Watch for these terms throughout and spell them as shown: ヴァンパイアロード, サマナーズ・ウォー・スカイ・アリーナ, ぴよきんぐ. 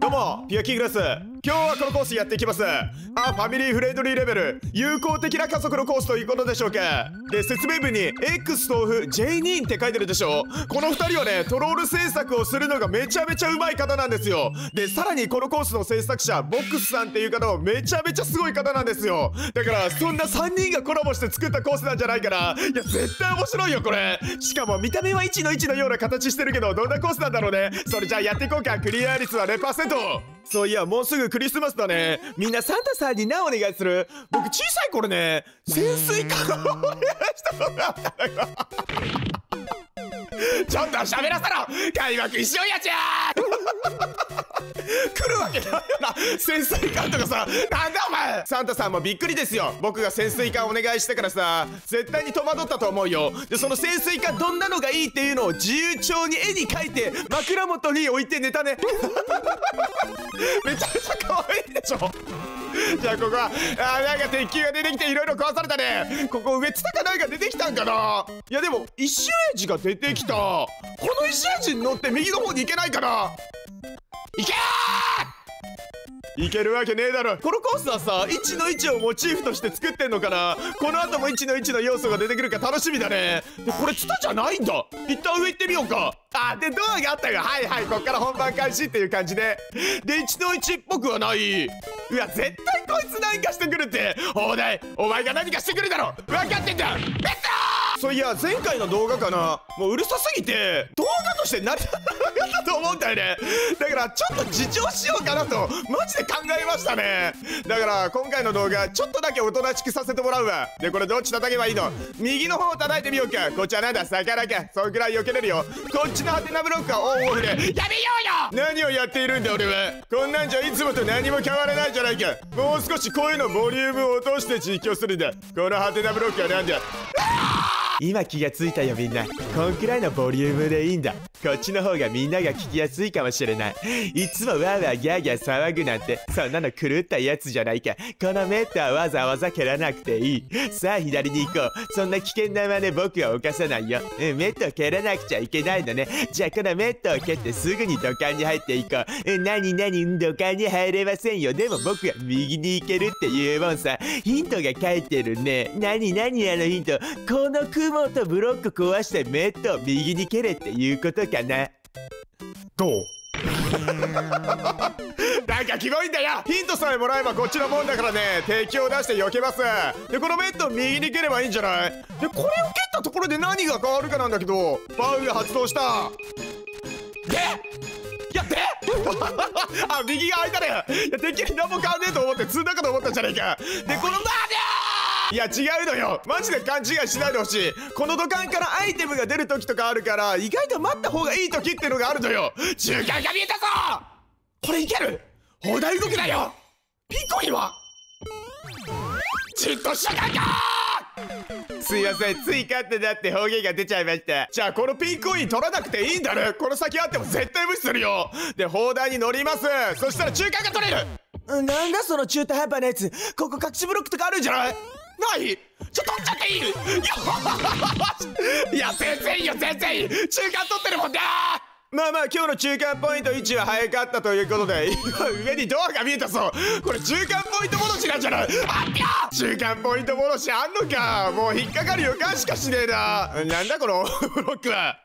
どうもピュアキーグです。今日はこのコースやっていきます。ファミリーフレンドリーレベル友好的な家族のコースということでしょうか。で説明文に X 豆腐 J2 って書いてるでしょ。この2人はねトロール制作をするのがめちゃめちゃうまい方なんですよ。でさらにこのコースの制作者ボックスさんっていう方もめちゃめちゃすごい方なんですよ。だからそんな3人がコラボして作ったコースなんじゃないかな。いや絶対面白いよこれ。しかも見た目は1の1のような形してるけどどんなコースなんだろうね。それじゃあやっていこうか。クリア率は 0%。そういやもうすぐクリスマスだね。みんなサンタさんに何お願いする？僕小さい頃ね潜水艦をお願いしたことがあったのよ。ちょっと喋らせろ開幕一緒やじゃん来るわけないよな潜水艦とかさ。なんだお前。サンタさんもびっくりですよ。僕が潜水艦お願いしたからさ絶対に戸惑ったと思うよ。でその潜水艦どんなのがいいっていうのを自由帳に絵に描いて枕元に置いて寝たね。めちゃめちゃ可愛いでしょ。じゃあここはなんか鉄球が出てきていろいろ壊されたね。ここ上ツタかなんか出てきたんかな。いやでも石味が出てきた。この石味に乗って右の方に行けないかな。いけー！いけるわけねえだろ。このコースはさ1の1をモチーフとして作ってんのかな。この後も1の1の要素が出てくるか楽しみだね。でこれツタじゃないんだ。一旦上行ってみようか。でドアがあったよ。はいはいこっから本番開始っていう感じで。で1の1っぽくはない。うわ絶対こいつ何かしてくるって。お題お前が何かしてくるだろ分かってんだ。ベッド。そういや前回の動画かな。もううるさすぎて動画として成り立たなかったと思うんだよね。だからちょっと自重しようかなとマジで考えましたね。だから今回の動画ちょっとだけおとなしくさせてもらうわ。でこれどっち叩けばいいの。右の方を叩いてみようか。こっちはなんだ魚か。そんくらい避けれるよ。こっちのハテナブロックはオンオフでやめようよ。何をやっているんだ俺は。こんなんじゃいつもと何も変わらないじゃないか。もう少し声のボリュームを落として実況するんだ。このハテナブロックはなんだ。今気がついたよみんな。こんくらいのボリュームでいいんだ。こっちの方がみんなが聞きやすいかもしれない。いつもわーわーギャーギャー騒ぐなんてそんなの狂ったやつじゃないか。このメットはわざわざ蹴らなくていい。さあ左に行こう。そんな危険な真似僕は犯さないよ。メットを蹴らなくちゃいけないのね。じゃあこのメットを蹴ってすぐに土管に入っていこう。何土管に入れませんよ。でも僕は右に行けるっていうもんさ。ヒントが書いてるね。何あのヒント。この雲とブロック壊してメットを右に蹴れっていうことかな。どうなんかキモいんだよ。ヒントさえもらえばこっちのもんだからね。敵を出して避けます。でこのメットを右に蹴ればいいんじゃない。でこれを蹴ったところで何が変わるかなんだけどバウが発動したで右が開いたね。いや敵に何も変わんねえと思って積んだかと思ったんじゃねえか。でこのバーいや違うのよ。マジで勘違いしないでほしい。この土管からアイテムが出る時とかあるから意外と待った方がいい時ってのがあるのよ。中間が見えたぞ。これいける。砲台動くなよ。ピコイはじっとしとかんかー。すいませんつい勝手だって方言が出ちゃいました。じゃあこのピンコイン取らなくていいんだね。この先あっても絶対無視するよ。で砲台に乗ります。そしたら中間が取れる。なんだその中途半端なやつ。ここ隠しブロックとかあるんじゃない。ないちょっと取っちゃっていい。いや全然いいよ全然いい。中間取ってるもんだ。まあ今日の中間ポイント1は早かったということで今上にドアが見えたぞ。これ中間ポイント戻しなんじゃない。あっ中間ポイント戻しあんのか。もう引っかかる予感しかしねえな。なんだこのブロックは。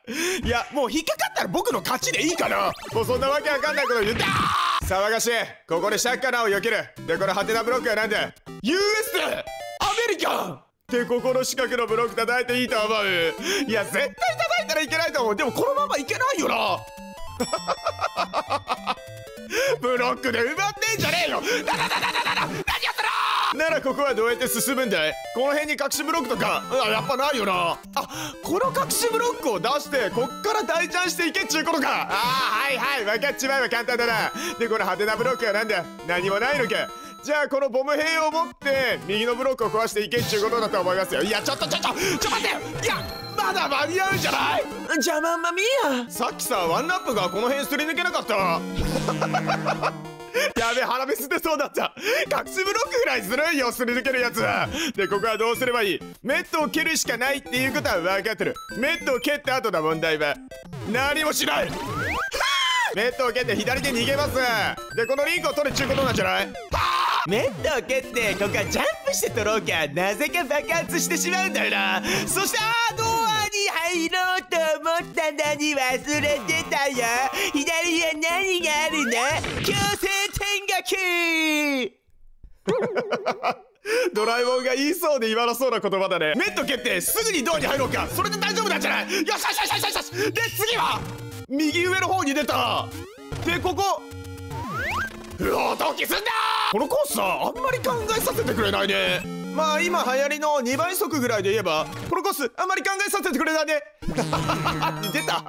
いやもう引っかかったら僕の勝ちでいいかな。もうそんなわけわかんないこと言った騒がしい。ここでシャッカナを避ける。でこのハテナブロックはなんだ。 US アメリカンでここの四角のブロック叩いていいと思う。いや絶対叩いたらいけないと思う。でもこのままいけないよな。ブロックで埋まってんじゃねえよ。だだだだだだ何やったらならここはどうやって進むんだい。この辺に隠しブロックとかやっぱないよな。この隠しブロックを出してこっから大チャンしていけっちゅうことか。はいはい分かっちまえば簡単だな。でこの派手なブロックはなんだ。何もないのか。じゃあこのボム兵を持って右のブロックを壊していけっちゅうことだと思いますよ。いやちょっと待ってよ。いやまだ間に合うんじゃない。じゃあまんまみーや。さっきさワンラップがこの辺すり抜けなかった。やべえ腹べすってそうだった。隠しブロックぐらいずるいよすり抜けるやつ。でここはどうすればいい。メットを蹴るしかないっていうことは分かってる。メットを蹴った後だ問題は何もしない。メットを蹴って左で逃げます。でこのリンクを取るっちゅうことなんじゃない。メットを蹴ってここはジャンプして取ろうか。なぜか爆発してしまうんだよな。そしてあードアに入ろうと思ったのに忘れてたよ。左は何があるんだ。強制転学ドラえもんが言いそうで言わなそうな言葉だね。メット蹴ってすぐにドアに入ろうか。それで大丈夫なんじゃない。よしよしよしよしよし。で次は右上の方に出た。でここうわドキすんだ。このコースさあんまり考えさせてくれないね。まあ今流行りの2倍速ぐらいで言えばこのコースあんまり考えさせてくれないね出た。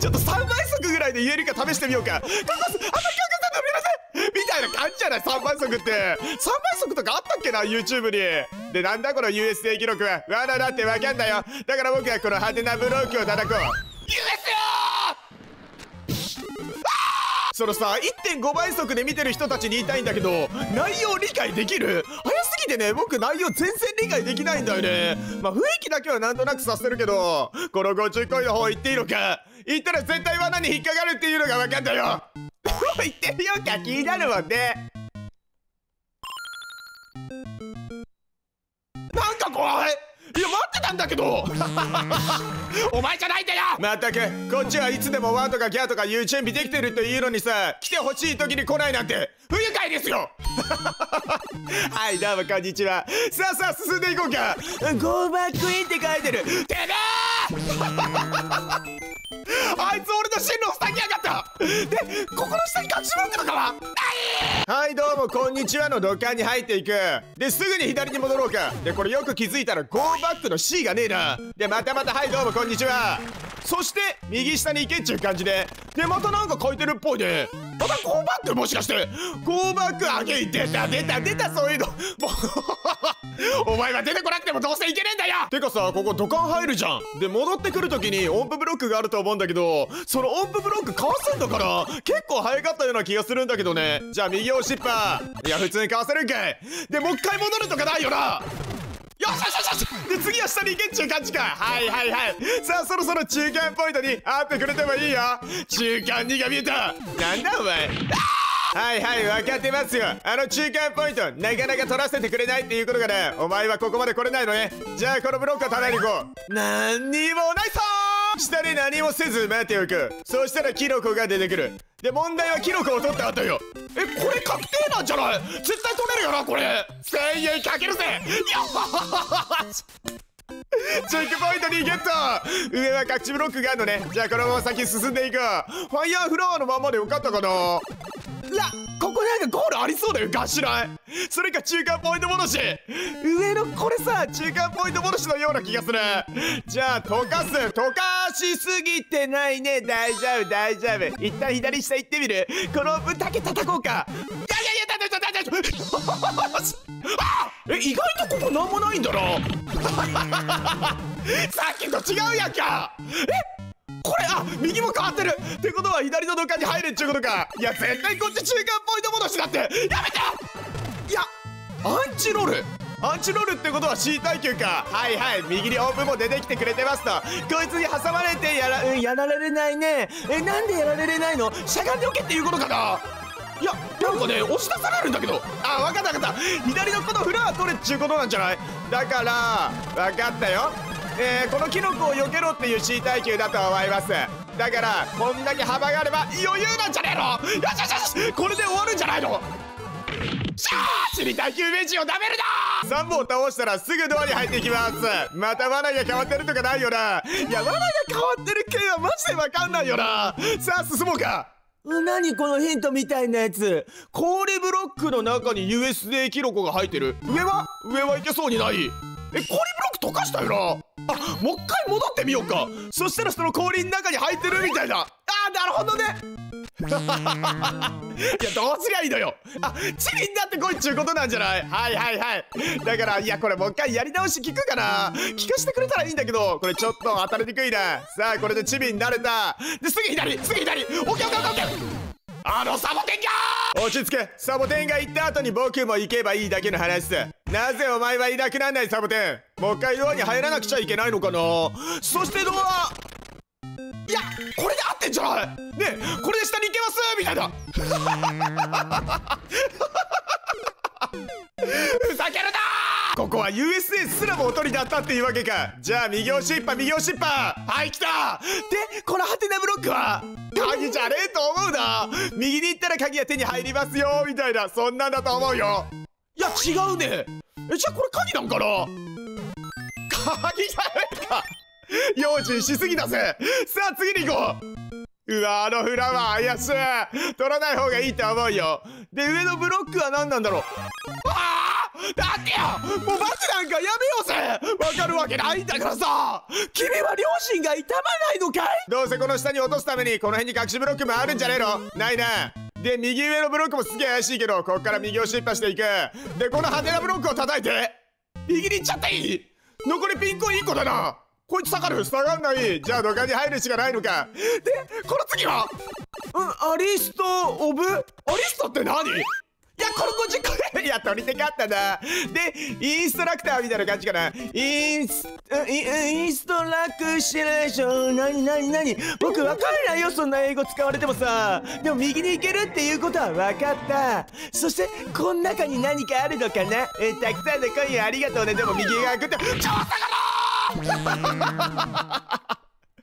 ちょっと3倍速ぐらいで言えるか試してみようか。このコースあんまり考えさせてくれないみたいな感じじゃない。3倍速って3倍速とかあったっけな YouTube に。でなんだこの USJ 記録は罠だってわかんだよ。だから僕はこの派手なブロックを叩こう。 USA そのさ 1.5 倍速で見てる人たちに言いたいんだけど内容理解できる。早すぎてね僕内容全然理解できないんだよね。まあ雰囲気だけはなんとなくさせてるけどこの50コインの方行っていいのか。行ったら絶対罠に引っかかるっていうのがわかんだよ。言ってみようか気になるもんね。なんか怖い。いや待ってたんだけどお前じゃないんだよ。まったくこっちはいつでもワンとかギャーとかいう準備できてるというのにさ来てほしい時に来ないなんて不愉快ですよはいどうもこんにちは。さあさあ進んでいこうか。ゴーバークイーンって書いてる。てめえあいつ俺の進路を塞ぎやがった。でここの下に隠し文句とかはない。はいどうもこんにちはの土管に入っていく。ですぐに左に戻ろうか。でこれよく気づいたらゴーバックの C がねえな。でまたまたはいどうもこんにちは。そして右下に行けっちゅう感じで。でまたなんか書いてるっぽいね。またゴーバックもしかしてゴーバックあげい出た出た出た。そういうのもうお前は出てこなくてもどうせいけねえんだよ。てかさここ土管入るじゃん。で戻ってくるときに音符ブロックがあると思うんだけどその音符ブロックかわすんだから結構早かったような気がするんだけどね。じゃあ右押しっぱ。いや普通にかわせるんかい。でもう一回戻るとかないよな。よしよしよし。で次は下に行けっちゅう感じか。はいはいはい。さあそろそろ中間ポイントに会ってくれてもいいよ。中間2が見えた。なんだお前。はいはい分かってますよ。あの中間ポイントなかなか取らせてくれないっていうことがね。お前はここまで来れないのね。じゃあこのブロックをために行こう。なんにもないさー。下で何もせず待っておく。そうしたらキノコが出てくる。で問題はキノコを取った後よ。えこれ確定なんじゃない。絶対取れるよなこれ。1000円かけるぜよしチェックポイントにゲット。上は隠しブロックがあるのね。じゃあこのまま先進んでいこう。ファイヤーフラワーのままでよかったかな。らここなんかゴールありそうだよ。ガシないそれか中間ポイント戻し。上のこれさ中間ポイント戻しのような気がする。じゃあ溶かす。溶かしすぎてないね。大丈夫大丈夫。一旦左下行ってみる。この分だけ叩こうか。いやいやいや大丈夫大丈夫あえ意外とここなんもないんだなさっきと違うやんか。えこれあ右も変わってるってことは左の土管に入るっちゅうことか。いや絶対こっち中間ポイント戻しだって。やめて。いやアンチロールアンチロールってことは C 耐久か。はいはい右にオープンも出てきてくれてますと。こいつに挟まれてやられないね。えなんでやられれないの。しゃがんでおけっていうことかな。いやなんかね押し出されるんだけど。あ分かった分かった。左のこのフラワー取れっちゅうことなんじゃない。だから分かったよ。このキノコを避けろっていう C 耐久だと思います。だからこんだけ幅があれば余裕なんじゃねえの。よしよしよしこれで終わるんじゃないの。しゃーしに耐久名人をダメるなー。3本倒したらすぐドアに入っていきます。また罠が変わってるとかないよな。いや罠が変わってる系はマジでわかんないよな。さあ進もうか。何このヒントみたいなやつ。氷ブロックの中に USJ キノコが入ってる。上は行けそうにない。え氷ブロック溶かしたよな。あもう一回戻ってみようか。そしたらその氷の中に入ってるみたいだ。あーなるほどねいやどうすりゃいいのよ。あチリになってこいっちゅうことなんじゃない。はいはいはい。だからいやこれもう一回やり直し聞くかな。聞かしてくれたらいいんだけどこれちょっと当たりにくいな。さあこれでチビになれた。ですぐ左すぐ左。オッケーオッケーオッケー。あのサボテンがー落ち着け。サボテンが行った後に僕も行けばいいだけの話さ。なぜお前はいなくなんないサボテン。もう一回ドアに入らなくちゃいけないのかな。そしてドアいやこれで合ってんじゃないねえ、これで下に行けますみたいなふざけるな。ここは USA すらもおとりだったっていうわけか。じゃあ右押しっぱ右押しっぱ、はい来た。でこのハテナブロックは鍵じゃねえと思うな。右に行ったら鍵が手に入りますよみたいな、そんなんだと思うよ。いや違うね。えじゃあこれ鍵なんかな。鍵じゃねえか。用心しすぎだぜ。さあ次に行こう。うわあのフラワー怪しい、取らない方がいいと思うよ。で上のブロックは何なんだろう。あーだってよ、もうバスなんかやめようぜ。わかるわけないんだからさ。君は両親が痛まないのかい。どうせこの下に落とすためにこの辺に隠しブロックもあるんじゃねえの。ないな。で右上のブロックもすげえ怪しいけど、こっから右を失敗していく。でこの派手なブロックを叩いて右に行っちゃっていい。残りピンコインコだな。こいつ下がる、下がんない。じゃあ土管に入るしかないのか。でこの次はアリストオブ、アリストって何。いやこの50個いや取り手があったな。でインストラクターみたいな感じかな。インストラクション何僕わかんないよ、そんな英語使われてもさ。でも右に行けるっていうことは分かった。そしてこの中に何かあるのかな。たくさんのコインありがとうね。でも右側くってちょっと下がろウィンって書いてる、ウィンっ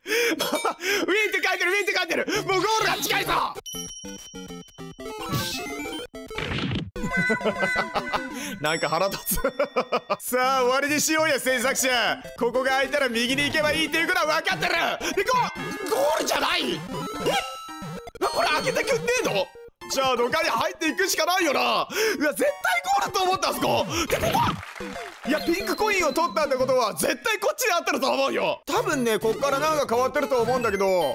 て書いてる。もうゴールが近いぞなんか腹立つさあ終わりにしようや制作者。ここが空いたら右に行けばいいっていうことは分かってる。でゴールじゃない。えこれ開けてくんねえの。じゃあどかに入っていくしかないよな。うわ絶対ゴールと思ったあそこで。ここいやピンクコインを取ったってことは絶対こっちにあったると思うよ。多分ねこっからなんか変わってると思うんだけど、ほ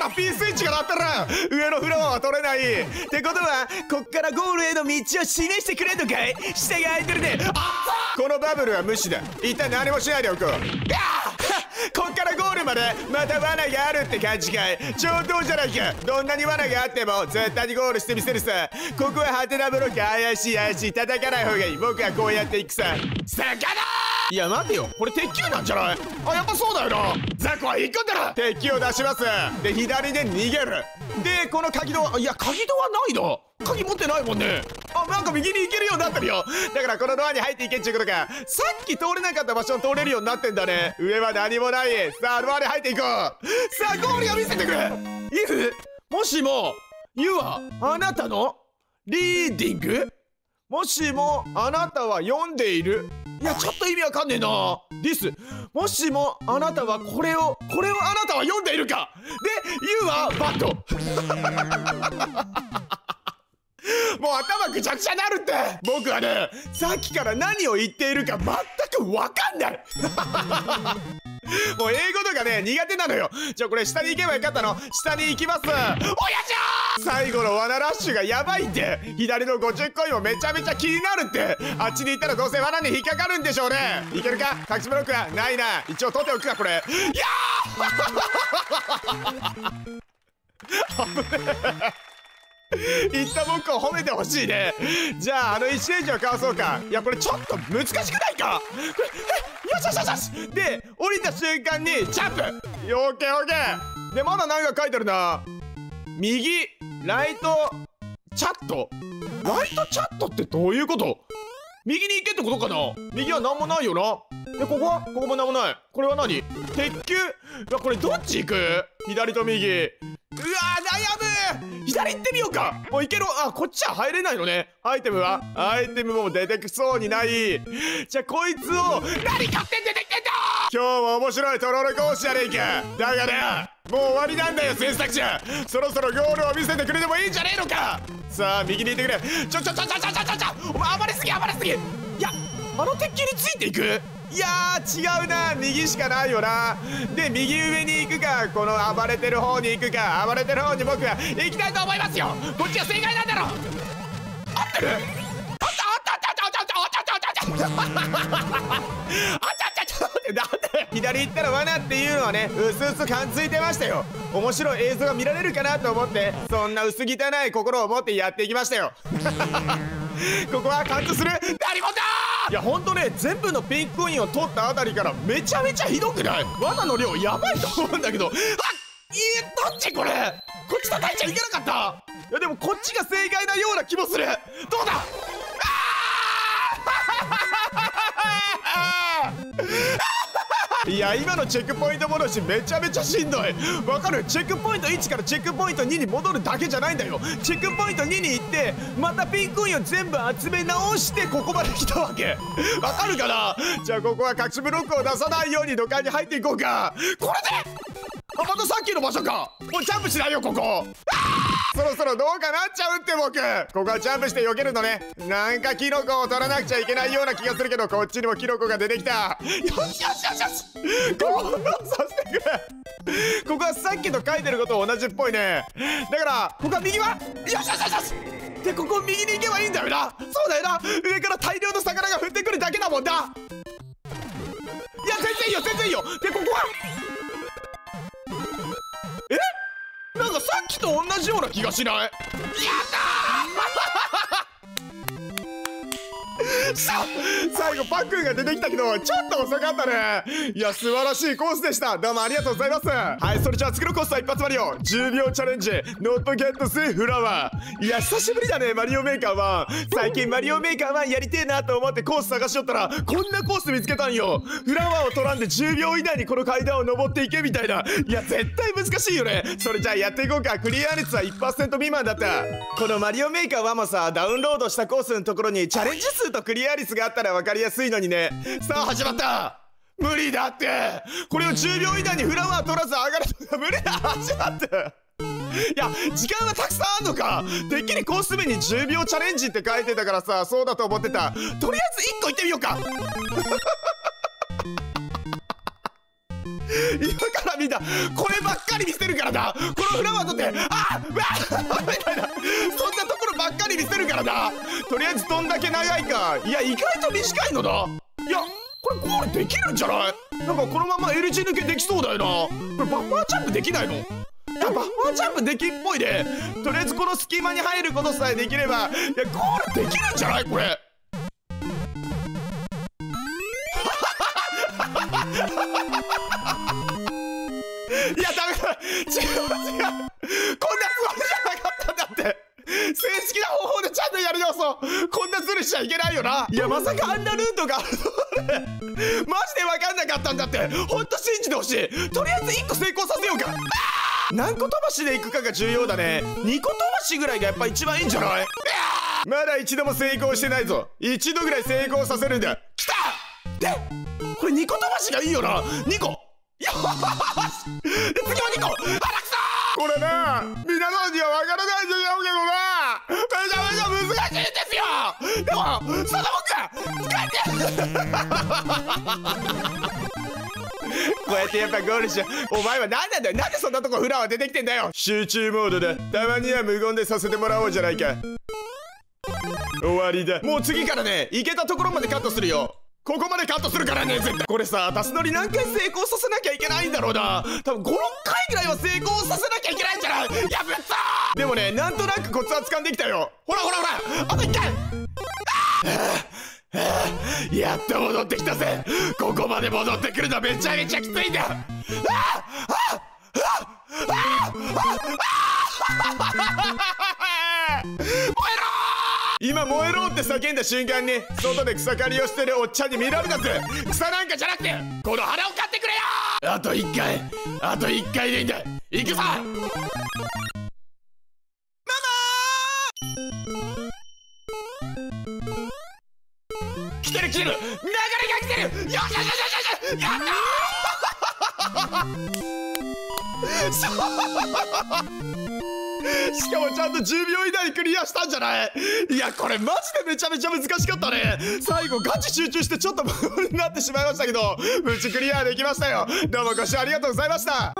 ら P スイッチが鳴ってる。上のフラワーは取れないってことはこっからゴールへの道を示してくれんのかい。下が空いてるね。あこのバブルは無視だ。一旦何もしないでおく。こっからゴールまでまた罠があるって感じかい。上等じゃないか。どんなに罠があっても絶対にゴールしてみせるさ。ここはハテナブロック怪しい叩かない方がいい。僕はこうやっていくさ。魚いや待てよ、これ鉄球なんじゃない。あやっぱそうだよな。ザコは行くんだな。鉄球を出します。で左で逃げる。でこの鍵戸、いや鍵戸はないな。鍵持ってないもんね。あなんか右に行けるようになってるよ。だからこのドアに入っていけっちゅうことか。さっき通れなかった場所を通れるようになってんだね。上は何もない。さあドアに入っていこう。さあゴールが見せてくれ。イフもしもユはあなたのリーディング、もしもあなたは読んでいる。いやちょっと意味わかんねえな。ディスもしもあなたはこれをあなたは読んでいるか。でユはバットもう頭ぐちゃぐちゃになるって。僕はねさっきから何を言っているか全くわかんないもう英語とかね苦手なのよ。じゃあこれ下に行けばよかったの。下に行きます。おやじゃー最後の罠ラッシュがやばいって。左の50コインもめちゃめちゃ気になるって。あっちに行ったらどうせ罠に引っかかるんでしょうね。いけるか。隠しブロックはないな。一応取っておくかこれ。いやー言った僕を褒めてほしいね。じゃああの1ページをかわそうか。いやこれちょっと難しくないかこれ。よしで降りた瞬間にジャンプ。オッケーでまだ何か書いてるな。右ライトチャット。ライトチャットってどういうこと。右に行けってことかな。右は何もないよな。でここはここも何もない。これは何。鉄球。これどっち行く。左と右。うわー悩む。左行ってみようか。もう行ける。あこっちは入れないのね。アイテムも出てくそうにない。じゃあこいつを何勝手に出てきてんだ。今日も面白いトロロ講師じゃねえか。だがねもう終わりなんだよ制作者。そろそろゴールを見せてくれてもいいんじゃねえのか。さあ右に行ってくれ。ちょお前暴れすぎ。いやあの鉄球についていく。いやー違うな。右しかないよな。で右上に行くかこの暴れてる方に行くか。暴れてる方に僕は行きたいと思いますよ。こっちが正解なんだろ。合ってる。あったなんで左行ったら罠っていうのはねうすうす感づいてましたよ。面白い映像が見られるかなと思ってそんな薄汚い心を持ってやっていきましたよここは貫通する。何もだー。いやほんとね全部のピンクコインを取ったあたりからめちゃめちゃひどくない。罠の量やばいと思うんだけど。あっどっちこれ、こっち叩いちゃいけなかった。いやでもこっちが正解なような気もする。どうだ、いや今のチェックポイント戻しめちゃめちゃしんどい。わかる、チェックポイント1からチェックポイント2に戻るだけじゃないんだよ。チェックポイント2に行ってまたピンクインを全部集め直してここまで来たわけ。わかるかな。じゃあここは隠しブロックを出さないように土管に入っていこうか。これであ、またさっきの場所か。もうジャンプしないよここ。そろそろどうかなっちゃうって。僕ここはジャンプして避けるのね。なんかキノコを取らなくちゃいけないような気がするけど、こっちにもキノコが出てきた。よしよしよしよし、ここをさせてくれ。ここはさっきと書いてること同じっぽいね。だからここは右はよしよしよしよしで、ここを右に行けばいいんだよな。そうだよな、上から大量の魚が降ってくるだけだもんな。いや全然いいよ全然いいよ。でここはなんかさっきと同じような気がしない。やったーさ最後パックンが出てきたけどちょっと遅かったね。いや素晴らしいコースでした。どうもありがとうございます。はい、それじゃあ次のコースは一発マリオ10秒チャレンジノットゲットスフラワー。いや久しぶりだねマリオメーカー1。最近マリオメーカー1やりてえなと思ってコース探しよったらこんなコース見つけたんよ。フラワーを取らんで10秒以内にこの階段を登っていけみたいな。いや絶対難しいよね。それじゃあやっていこうか。クリア率は 1% 未満だった。このマリオメーカー1もさ、ダウンロードしたコースのところにチャレンジ数とクリア率があったら分かりやすいのにね。さあ始まった。無理だって、これを10秒以内にフラワー取らず上がるとか無理だ。始まった。いや時間はたくさんあんのか。てっきりコース目に10秒チャレンジって書いてたからさ、そうだと思ってた。とりあえず1個行ってみようか。今から見たこればっかり見せるからな。このフラワー取ってあっみたいな、そんなところばっかり見せるからな。とりあえずどんだけ長いか。いや意外と短いのだ。いやこれゴールできるんじゃない。なんかこのまま L 字抜けできそうだよな。これバッファージャンプできないの。いやバッファージャンプできっぽいね。とりあえずこの隙間に入ることさえできれば、いやゴールできるんじゃないこれ。いやダメだ、違うこんなつもりじゃなかったんだって。正式な方法でちゃんとやるよ。そうこんなズルしちゃいけないよな。いやまさかあんなルートがあるのマジで分かんなかったんだって。ほんと信じてほしい。とりあえず1個成功させようか。何個飛ばしでいくかが重要だね。2個飛ばしぐらいがやっぱ一番いいんじゃない。まだ一度も成功してないぞ。一度ぐらい成功させるんだ。きたでこれ2個飛ばしがいいよな。2個、よーしで次は2個。あらくそー、これな皆さんには分からないでしょうけどな、めちゃめちゃ難しいんですよ。でもそんなもんか使ってこうやってやっぱゴールしよう。お前は何なんだよ、なんでそんなとこフラワー出てきてんだよ。集中モードだ。たまには無言でさせてもらおうじゃないか。終わりだ。もう次からね行けたところまでカットするよ。ここまでカットするからね絶対。これさタスノリ何回成功させなきゃいけないんだろうな。多分5、6回ぐらいは成功させなきゃいけないんじゃない。やべっさー。でもねなんとなくコツは掴んできたよ。ほらほらほらあと1回。やっと戻ってきたぜ。ここまで戻ってくるのめちゃめちゃきついんだ。燃えろ今燃えろって叫んだ瞬間に外で草刈りをしてるおっちゃんに見られたぜ。草なんかじゃなくてこの花を買ってくれよ。あと1回、あと1回でいいんだ。行くぞママー。来てる来てる、流れが来てる。よしよしよしよし、やったーしかもちゃんと10秒以内にクリアしたんじゃない。いやこれマジでめちゃめちゃ難しかったね。最後ガチ集中してちょっと無理になってしまいましたけど無事クリアできましたよ。どうもご視聴ありがとうございました。